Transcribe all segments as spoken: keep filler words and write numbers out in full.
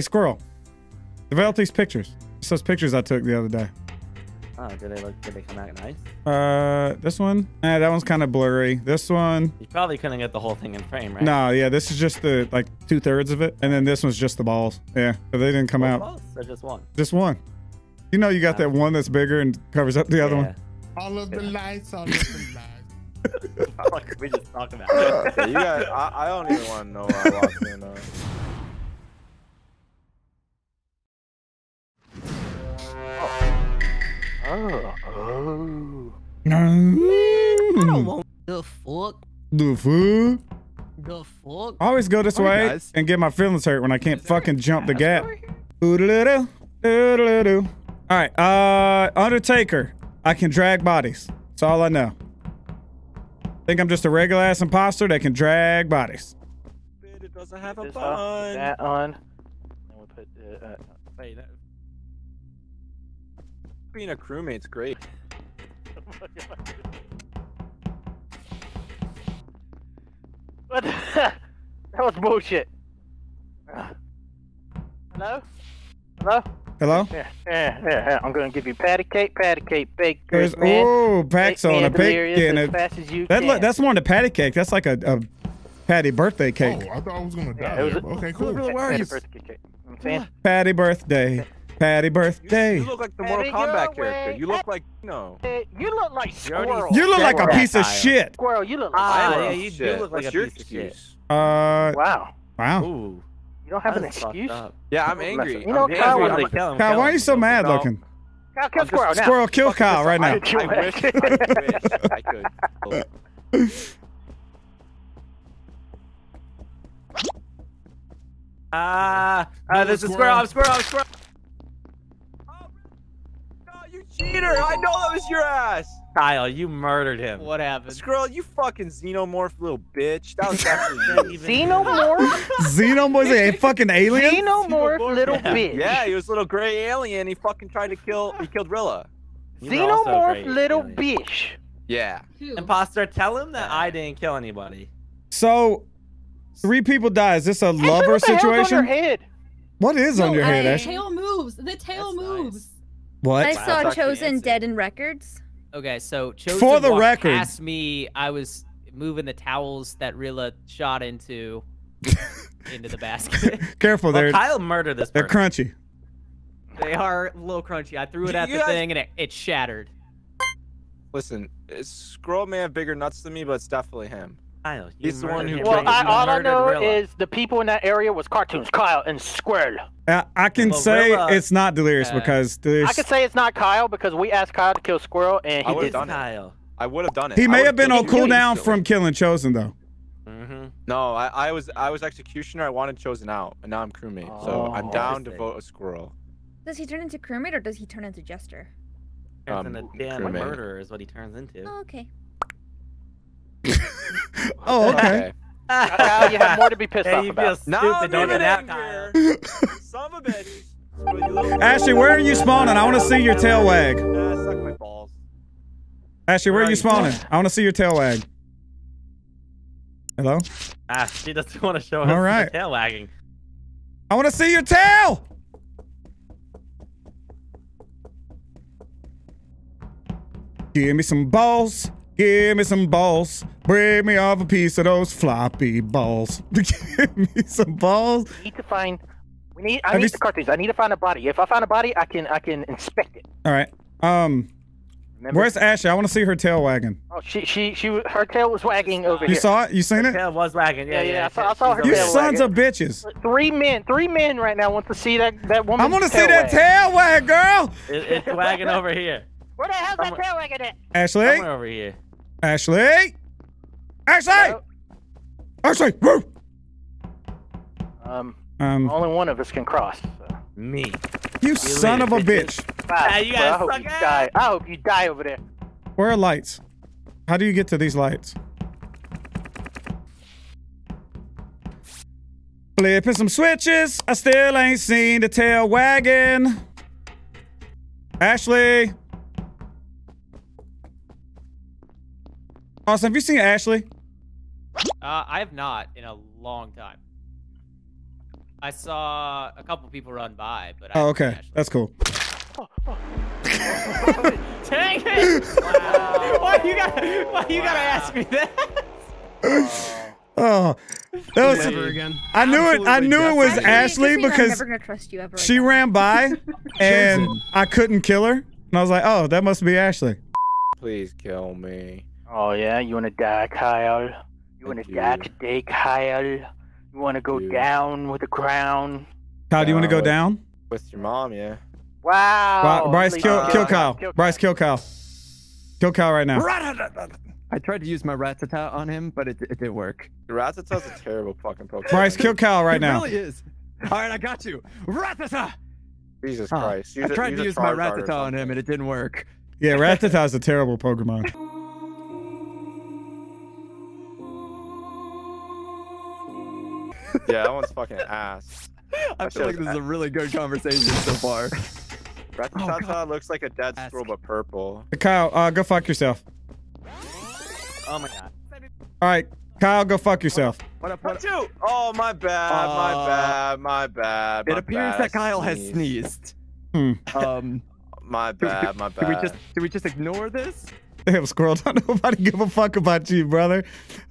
Hey, Squirrel. Develop these pictures. It's those pictures I took the other day. Oh, did they look? Did they come out nice? Uh, this one. Eh, that one's kind of blurry. This one. You probably couldn't get the whole thing in frame, right? No, yeah. This is just the like two thirds of it, and then this one's just the balls. Yeah, but they didn't come out. Balls or just one. Just one. You know, you got that one that's bigger and covers up the yeah. other one. All of the lights. All of the lights. We just talked about it. Yeah, you guys, I, I don't even want to know where I walked in. Uh... Oh, oh. I don't want the fuck. The fuck? The fuck? I always go this oh, way guys. and get my feelings hurt when I can't fucking jump the gap. Oodaloo, oodaloo. All right, uh, Undertaker. I can drag bodies. That's all I know. Think I'm just a regular ass imposter that can drag bodies. It doesn't have a bun. On, that on. And we'll put uh, uh, wait, that. Being a crewmate's great. What the heck? That was bullshit. Hello? Hello? Hello? Yeah, yeah, yeah. I'm gonna give you patty cake, patty cake, baked goods. Oh, packs on a bake yeah, as fast as you that, can. That's more than a patty cake. That's like a, a patty birthday cake. Oh, I thought I was gonna die. Yeah, was a, okay, cool. Really where are you? I'm saying patty birthday. Patty birthday. You, you look like the Mortal Kombat character. You look like no. You look like Squirrel. You look like a piece of shit. Squirrel, you look like ah, Squirrel. Yeah, you do look like What's a your piece excuse? Of shit. Uh, wow. Wow. Ooh. You don't have that an excuse? Yeah, I'm angry. You know, I'm Kyle, angry. I'm Kyle, Kyle, why are you so mad no. looking? Kyle, kill Squirrel now. Squirrel, kill Kyle right now. I wish I could. I could. Ah, this is Squirrel. I'm Squirrel. I'm Squirrel. Cheater! I know that was your ass! Kyle, you murdered him. What happened? Squirrel, you fucking Xenomorph little bitch. That was actually even Xenomorph? Xenomorph is a fucking alien? Xenomorph, Xenomorph little yeah. bitch. Yeah, he was a little gray alien. He fucking tried to kill, he killed Rilla. You Xenomorph little alien. Bitch. Yeah. Imposter, tell him that I didn't kill anybody. So, three people die. Is this a hey, lover what situation? On head? What is no, on your I, head, Ashley? The tail moves. The tail That's moves. Nice. What? I saw wow, Chosen dead in records. Okay, so Chosen For the walked record. past me. I was moving the towels that Rilla shot into into the basket. Careful well, there. Kyle murdered this person. They're crunchy. They are a little crunchy. I threw it at you the guys... thing and it, it shattered. Listen, Squirrel may have bigger nuts than me, but it's definitely him. Kyle, He's the one who. Well, I, all I know Rilla. is the people in that area was CaRtOoNz, Kyle, and Squirrel. Uh, I can well, say Rilla, it's not Delirious uh, because Delirious. I can say it's not Kyle because we asked Kyle to kill Squirrel and he did Kyle. I would have done it. He may have been on cooldown from killing Chosen though. Mm-hmm. No, I, I was I was executioner. I wanted Chosen out, and now I'm crewmate. Oh, so I'm down to vote a Squirrel. Does he turn into crewmate or does he turn into Jester? Turns um, into damn crewmate. murderer is what he turns into. Oh, okay. Oh, okay. Kyle, you have more to be pissed yeah, off about. No, I'm don't even angry. Son of a bitch. Ashley, where are you spawning? I want to see your tail wag. Uh, suck my balls. Ashley, where, where are you, you spawning? I want to see your tail wag. Hello? Ah, she doesn't want to show us All right. her tail wagging. I want to see your tail! Give me some balls. Give me some balls. Break me off a piece of those floppy balls. Give me some balls. We need to find. We need. I Have need to cut these. I need to find a body. If I find a body, I can. I can inspect it. All right. Um. Remember? Where's Ashley? I want to see her tail wagging. Oh, she. She. She. Her tail was wagging over you here. You saw it? You seen her it? Tail was wagging. Yeah, yeah. yeah. I saw, I saw her. You tail sons wagging. of bitches. Three men. Three men right now want to see that that woman. I want to see that tail wag, girl. It, it's wagging over here. Where the hell's that tail wagging at? Ashley. Somewhere over here. Ashley. Ashley! Hello? Ashley! Woo! Um, um, only one of us can cross. So. Me. You, you son of a bitch. Wow, yeah, you guys suck ass. I hope you die over there. Where are lights? How do you get to these lights? Flipping some switches. I still ain't seen the tail wagging. Ashley. Awesome. Have you seen Ashley? Uh, I have not in a long time. I saw a couple people run by, but I oh, okay, actually... that's cool. Oh, oh. Dang it! Wow. Why you gotta? Why you wow. gotta ask me that? Oh, that was. Never again. I knew Absolutely it. I knew definitely. it was I mean, Ashley because I'm never gonna trust you ever she again. ran by, and I couldn't kill her, and I was like, "Oh, that must be Ashley." Please kill me. Oh yeah, you wanna die, Kyle? You Thank wanna you. die today, Kyle? You wanna go Dude. down with the crown? Kyle, do you wanna go down? With your mom, yeah. Wow. Bryce, kill, uh, kill, Kyle. kill Kyle. Bryce, kill Kyle. Kill Kyle right now. I tried to use my Rattata on him, but it, it didn't work. Rattata's a terrible fucking Pokemon. Bryce, kill Kyle right now. It really is. All right, I got you. Rattata! Jesus huh. Christ. Use I tried a, use to use my Rattata on him, and it didn't work. Yeah, Rattata's a terrible Pokemon. Yeah, that one's fucking ass. I that feel like this ass. is a really good conversation so far. Rattata oh, looks like a dead Ask. squirrel, but purple. Kyle, uh, go fuck yourself. Oh my god. Alright, Kyle, go fuck yourself. What up, what up? What up? Oh, my bad, uh, my bad, my bad, my It appears bad. that Kyle has sneezed. Hmm. Um, my bad, my bad. Did we just, did we just ignore this? Damn, Squirrel, don't nobody give a fuck about you, brother.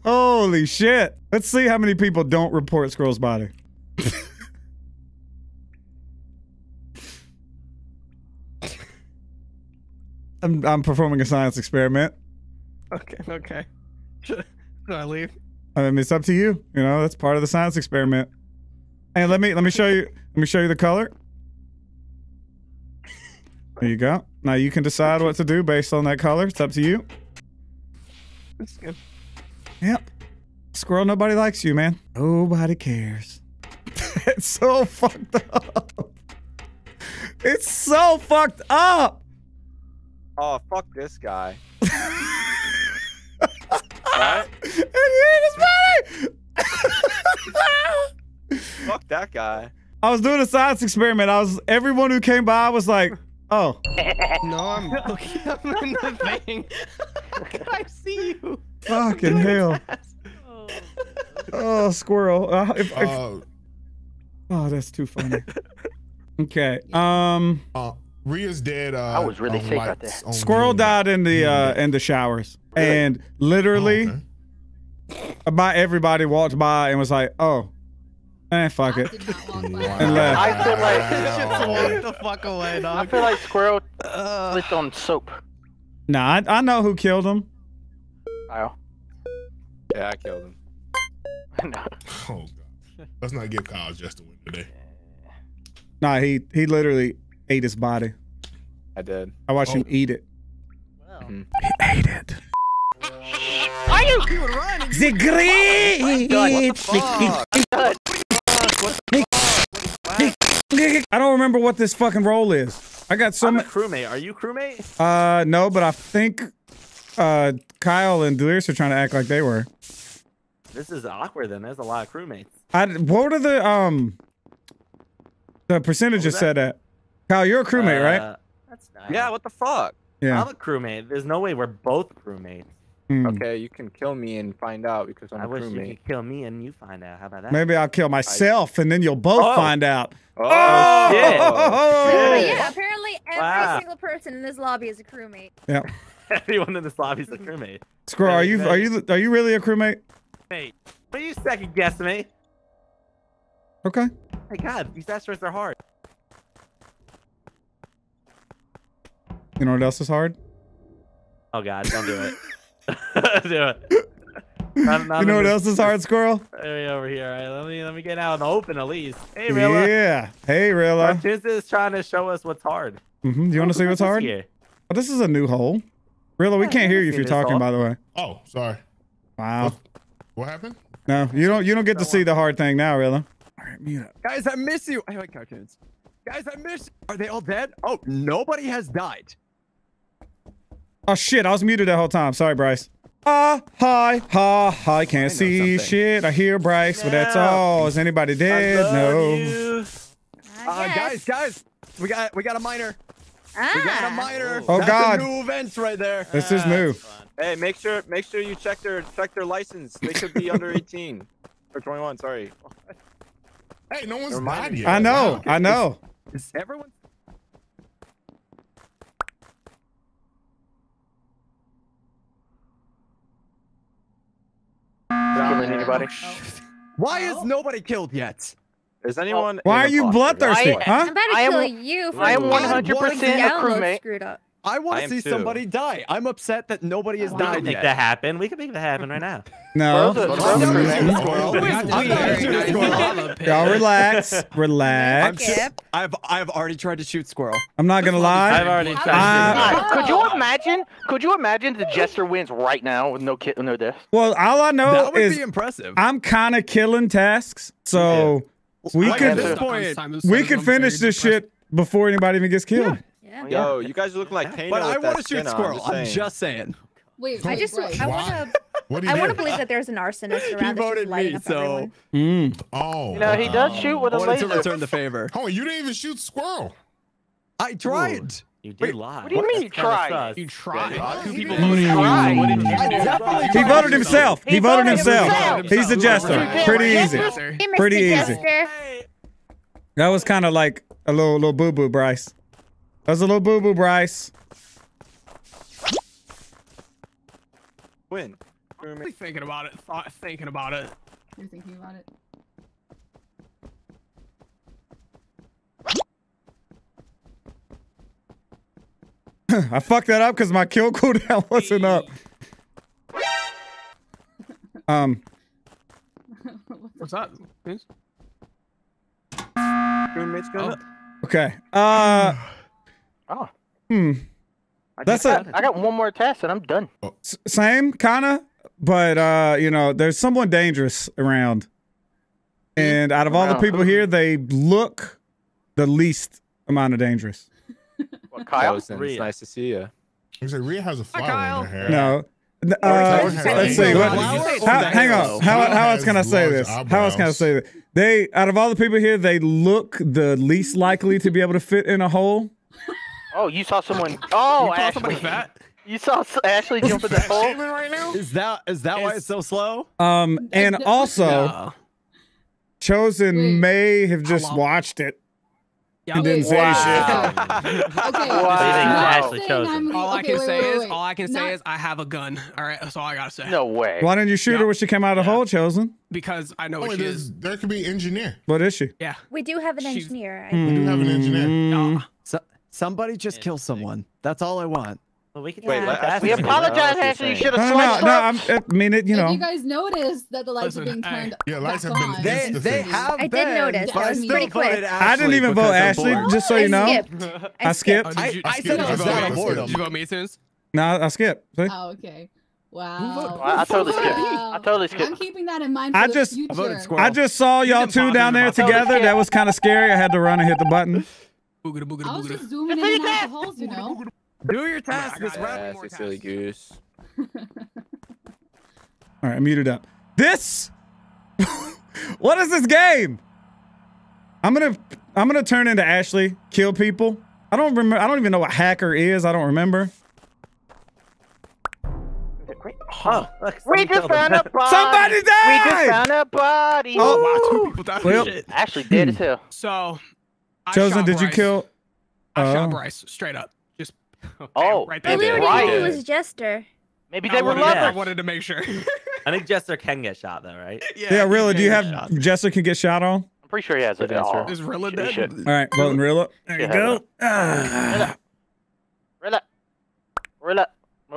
Holy shit. Let's see how many people don't report Squirrel's body. I'm, I'm performing a science experiment. Okay, okay. Should, should I leave? Um, it's up to you. You know, that's part of the science experiment. And let me let me show you let me show you the color. There you go. Now you can decide what to do based on that color. It's up to you. That's good. Yep. Squirrel, nobody likes you, man. Nobody cares. It's so fucked up. It's so fucked up. Oh, fuck this guy. Right? It's funny. Fuck that guy. I was doing a science experiment. I was everyone who came by was like, oh. No, I'm looking up in the thing. I see you. Fucking hell. Oh. Oh, Squirrel. Uh, if, oh. If... oh, that's too funny. Okay. Um. Uh. Rhea's dead. Uh, I was really sick out there. Squirrel died in the uh, in the showers, really? and literally, oh, okay. about everybody walked by and was like, "Oh, eh, fuck I it," and left. I feel like just walked the fuck away, dog. I feel like Squirrel slipped on soap. Nah, I, I know who killed him. Kyle. Yeah, I killed him. No. Oh god, let's not give Kyle just a win today. Nah, he he literally. ate his body. I did. I watched oh. him eat it. Wow. Mm-hmm. He ate it. Are you? you were running. The great. I don't remember what this fucking role is. I got some. I'm a crewmate. Are you crewmate? Uh, no, but I think uh Kyle and Delirious are trying to act like they were. This is awkward. Then there's a lot of crewmates. I. What are the um? The percentages said that. At? Kyle, you're a crewmate, uh, right? That's nice. Yeah, what the fuck? Yeah. I'm a crewmate. There's no way we're both crewmates. Mm. Okay, you can kill me and find out because I'm I a crewmate. I wish you could kill me and you find out. How about that? Maybe I'll kill myself I... and then you'll both oh. find out. Oh, oh shit. Oh, shit. Yeah, apparently every wow. single person in this lobby is a crewmate. Yeah. Everyone in this lobby is a crewmate. Squirrel, are you, are you, are you really a crewmate? Mate, what are you second guessing me? Okay. Oh my god, these asteroids are hard. You know what else is hard? Oh god, don't do it. Don't do it. Not, not you know what else is hard, Squirrel? Hey, over here. All right, let me let me get out in the open at least. Hey, Rilla. Yeah. Hey, Rilla. This is trying to show us what's hard. Mm-hmm. Do you want to see what's hard? Here? Oh, this is a new hole. Rilla, we can't hear you if you're talking, hole. by the way. Oh, sorry. Wow. What, what happened? No, you don't. You don't get to see the hard thing now, Rilla. All right, mute up. Guys, I miss you. I like cartoons. Guys, I miss. You. Are they all dead? Oh, nobody has died. Oh shit, I was muted that whole time. Sorry, Bryce. Ah, hi, ha, hi, can't see shit. I hear Bryce, but that's all. Is anybody dead? I love no. You. Uh, guys, guys, we got we got a miner. Ah. We got a miner. Oh that's god. A new events right there. This is new. Hey, make sure make sure you check their check their license. They could be under eighteen or twenty-one. Sorry. Hey, no one's not yet. I know, okay. I know. Is, is everyone? Anybody? Why is nobody killed yet? Is anyone? Why are you bloodthirsty? Why, huh? I'm about to I kill am, you. For I am one hundred percent a crewmate. Screwed up. I want to see too. somebody die. I'm upset that nobody has oh, died. We can make yet. that happen. We can make that happen right now. No. Y'all relax. Relax. Yep. I've I've already tried to shoot Squirrel. I'm not gonna lie. I've already tried. Uh, to could you imagine? Could you imagine the Jester wins right now with no kid, no death? Well, all I know that would is be impressive. I'm kind of killing tasks, so yeah. we like could point, time, we could finish this shit before anybody even gets killed. Yeah. Yeah. Yo, you guys are looking like Kano. But I want to shoot Squirrel. I'm just saying. Wait, I just I want to. I want to believe that there's an arsonist around. He voted me, so. Mm. Oh. You know he does shoot with a laser. I wanted to return the favor. Oh, you didn't even shoot Squirrel. I tried. You did lie. What do you mean you tried? You tried. Two people voted you. What did you do? He voted himself. He voted himself. He's a jester. Pretty easy. Pretty easy. That was kind of like a little little boo boo, Bryce. That's a little boo-boo, Bryce. When? I'm thinking about it. Thought, thinking about it. You're thinking about it. I fucked that up because my kill cooldown wasn't up. um. What's that? Oh. Okay. Uh. Oh. Hmm. I, That's got, a, I got one more test and I'm done. Same, kinda, but uh, you know, there's someone dangerous around, and out of all wow. the people here, they look the least amount of dangerous. Well, Kyle, it's nice to see you. You said Rhea has a flower Hi, in her hair. No. Uh, let's see. What, how, hang on. How, how else can I say this? How else can I say this? They, out of all the people here, they look the least likely to be able to fit in a hole. Oh, you saw someone. Oh, you Ashley. Fat? You saw Ashley jump in the hole right now. Is that is that it's, why it's so slow? Um, and also, no. Chosen Wait. may have just watched it. Yeah, and didn't say wow. shit. Okay. Wow. Wow. Chosen. All I can say is, all I can say is, I have a gun. All right, that's all I gotta say. No way. Why didn't you shoot yeah. her when she came out of the yeah. hole, Chosen? Because I know oh, what she is. There could be an engineer. What is she? Yeah. We do have an She's, engineer. I think. We do have an engineer. Mm. So, somebody just kill someone. That's all I want. Well, we, can yeah. Wait, Ashley, we apologize, Ashley. You should have switched. No, no, I'm, I mean it. You know. If you guys noticed that the lights Listen, are being turned. I, yeah, lights have on. been. They, they have I been. I did notice. I, I still pretty quick. I didn't even vote Ashley. Just so you know, I skipped. I skipped. I, I, I said I was out of boredom. Did you vote me, Tunes? No, I skipped. See? Oh, okay. Wow. I totally skipped. I totally skipped. I'm keeping that in mind. I just, I just saw y'all two down there together. That was kind of scary. I had to run and hit the button. Boogada, boogada, boogada. I was just zooming in and out the holes, you know. Do your task. This round more silly goose. All right, I muted up. This. What is this game? I'm gonna, I'm gonna turn into Ashley, kill people. I don't remember. I don't even know what hacker is. I don't remember. Huh. We just found a body. Somebody died. We just found a body. Oh, wow, two people died. Well, Ashley dead as hell. So. Chosen, did Bryce. you kill? I uh, shot Bryce straight up. Just oh, right there. Maybe it was Jester. Maybe they I were lovers. I wanted to make sure. I think Jester can get shot though, right? Yeah. Yeah, Rilla, do you have shot. Jester can get shot on? I'm pretty sure he has it. Oh, is Rilla dead? All right, voting Rilla. There you go. Rilla. Rilla. Rilla.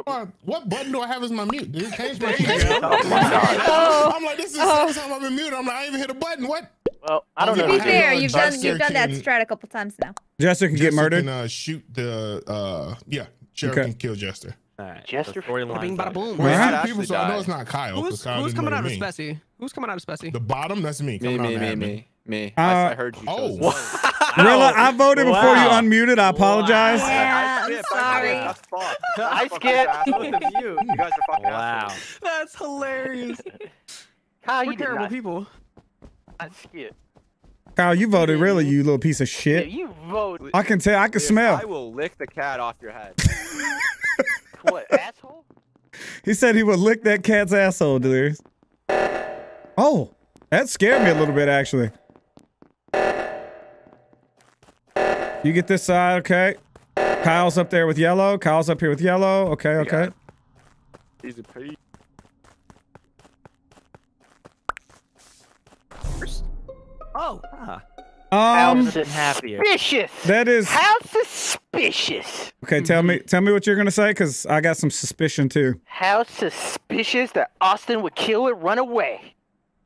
Uh, what button do I have as my mute? Did it change my mute? Oh. I'm like, this is the oh. second time I've been muted. I'm like, I even hit a button. What? Well, I don't to know. To be fair, you've done you've done that strat a couple times now. Jester can Jester get murdered. Can, uh, shoot the uh, yeah, Sheriff okay. can kill Jester. All right, Jester. Bada bing, bada boom. Well, right. People, so I know it's not Kyle. Who's, Kyle who's coming out of Spessy? Who's coming out of Spessy? The bottom. That's me. Me, me, me, me, me. I heard you. Oh, Rilla, I voted before you unmuted. I apologize. I'm sorry. That's false. I skipped. You guys are fucking Wow. That's hilarious. Kyle, you terrible people. I skip. Kyle, you voted really, you little piece of shit. Yeah, you voted. I can tell. I can if smell. I will lick the cat off your head. What, asshole? He said he would lick that cat's asshole, delirious. Oh, that scared me a little bit, actually. You get this side, okay. Kyle's up there with yellow. Kyle's up here with yellow. Okay, okay. Easy peasy. Oh. Huh. Um, How suspicious. That is. How suspicious. Okay, tell me, tell me what you're gonna say, because I got some suspicion too. How suspicious that Austin would kill it, run away.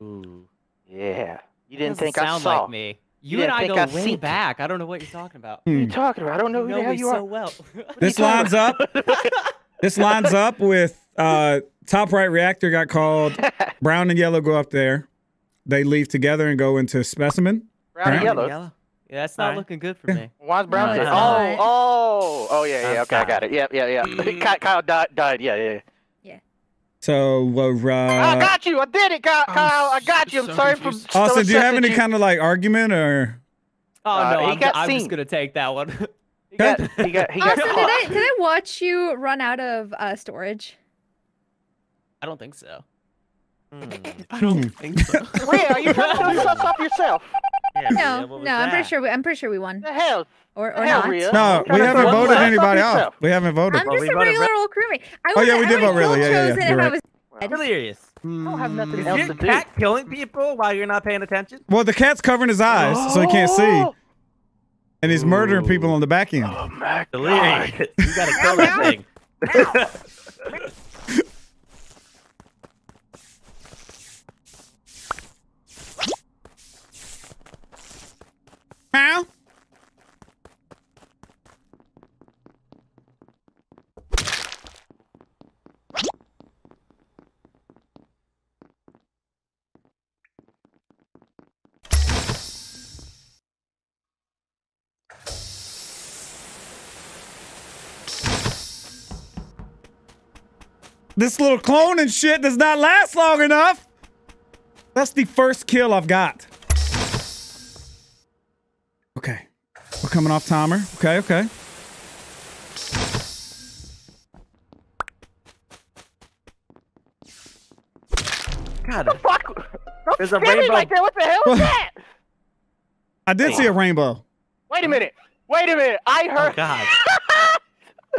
Ooh. Yeah. You didn't think I saw. Doesn't sound like me. You yeah, and I, I go I've way back. I don't know what you're talking about. What are you talking about? I don't know who you know the hell you so are. Well. This lines up. This lines up with uh, top right reactor got called. Brown and yellow go up there. They leave together and go into specimen. Brown and yellow. yellow. Yeah, that's not right. looking good for yeah. me. Why's brown? No, no, oh, no. oh, oh, yeah, yeah. Okay, I got it. Yeah, yeah, yeah. Mm. Kyle, Kyle died, died. Yeah, yeah, yeah. So, uh, I got you. I did it, Kyle. Kyle I got you. I'm so sorry for. Austin, do you have any you... kind of like argument or? Oh uh, no, I'm, I'm just gonna take that one. he got, he got, he got Austin, did I did I watch you run out of uh, storage? I don't think so. Mm. I don't think so. Wait, are you trying to suss up yourself? Yeah, no, yeah, no, that? I'm pretty sure. We, I'm pretty sure we won. The hell. Or, or Hell, not. Rhea. No, we haven't voted one anybody off. Yourself. We haven't voted. I'm just well, we a regular old crewmate. I oh, yeah, we did vote really. Yeah, yeah, yeah. You're right. I was delirious. Mm. I don't have nothing else to do. Is your cat killing people while you're not paying attention? Well, the cat's covering his eyes, oh. so he can't see. And he's Ooh. murdering people on the back end. Oh, my God. You gotta kill that thing. Meow. This little cloning shit does not last long enough. That's the first kill I've got. Okay. We're coming off timer. Okay, okay. God. What the fuck? There's a rainbow like that. What the hell is that? I did see a rainbow. Wait a minute. Wait a minute. I heard. Oh, God.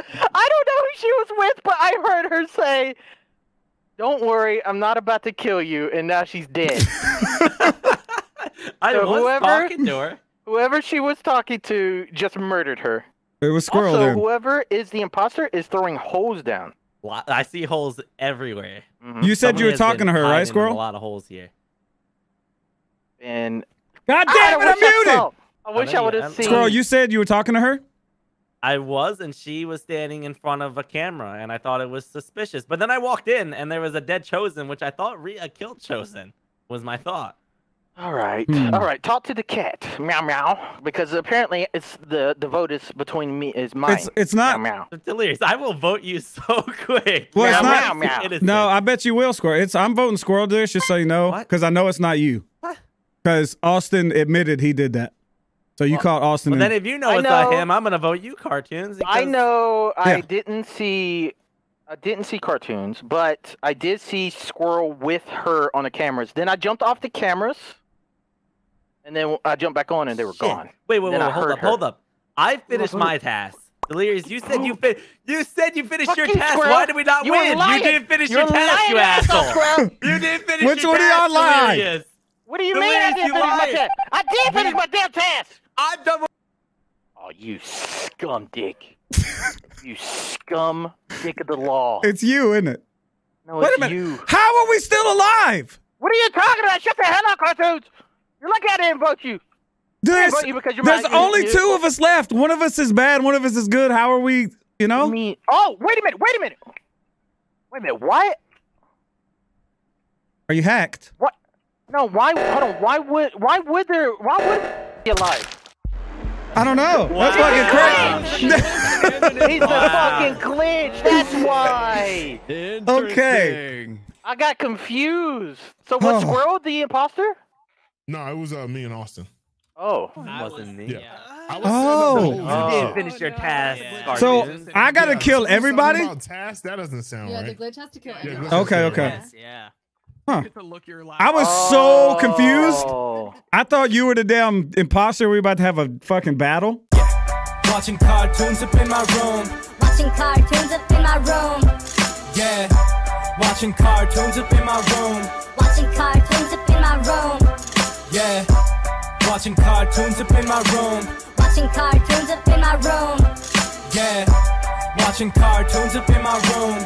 I don't know who she was with, but I heard her say, "Don't worry, I'm not about to kill you," and now she's dead. I so was whoever, talking to her. Whoever she was talking to just murdered her. It was Squirrel. Also, dude. whoever is the imposter is throwing holes down. Well, I see holes everywhere. Mm-hmm. You said Somebody you were talking to her, right, Squirrel? A lot of holes here. And God damn it, I'm muted. I wish I, I would have seen. Squirrel, you said you were talking to her? I was, and she was standing in front of a camera, and I thought it was suspicious. But then I walked in, and there was a dead Chosen, which I thought Rhea killed Chosen, was my thought. All right. Mm. All right. Talk to the cat. Meow, meow. Because apparently it's the, the vote is between me is mine. It's, it's not. Meow, meow. It's delirious. I will vote you so quick. Well, meow, it's not, meow, meow. It no, I bet you will, Squirrel. It's, I'm voting Squirrel Dish, just so you know, because I know it's not you. Because Austin admitted he did that. So you well, caught Austin. Well, then if you know I it's know, not him, I'm gonna vote you, CaRtOoNz. I know yeah. I didn't see, I didn't see CaRtOoNz, but I did see Squirrel with her on the cameras. Then I jumped off the cameras, and then I jumped back on, and they were Shit. gone. Wait, wait, wait, wait hold up, her. hold up. I finished my task. Delirious, you said you fin You said you finished Fucking your task. Squirrel. Why did we not you win? You didn't finish You're your task, you asshole. You didn't finish Which your task. Which one are you lying? Delirious. What do you Delirious, mean? I didn't you finish lied. my task. I did finish my damn task. I'm double. Oh, you scum dick. You scum dick of the law. It's you, isn't it? No, Wait it's a minute. you. How are we still alive? What are you talking about? Shut the hell up, CaRtOoNz. You're lucky I didn't vote you. There's, vote you because you're there's only you. two of us left. One of us is bad. One of us is good. How are we, you know? Mean? Oh, wait a minute. Wait a minute. Wait a minute. What? Are you hacked? What? No, why? Hold on. Why would, why would there, why would be alive? I don't know. Wow. That's fucking crazy. He's wow. a fucking glitch. That's why. Okay. I got confused. So was oh. Squirrel the imposter? No, it was uh, me and Austin. Oh, oh it wasn't me. Yeah. Yeah. I was oh, you oh. didn't finish your task. Yeah. So I gotta yeah, kill everybody. Task? That doesn't sound yeah, right. Yeah, the glitch has to kill everyone. Yeah, okay, okay. Yes, yeah. Huh. Get to look your life. I was oh. so confused. I thought you were the damn imposter. We were about to have a fucking battle. Yeah. Watching cartoons up in my room. Watching cartoons up in my room. Yeah. Watching cartoons up in my room. Watching cartoons up in my room. Yeah. Watching cartoons up in my room. Watching cartoons up in my room. Yeah. Watching cartoons up in my room.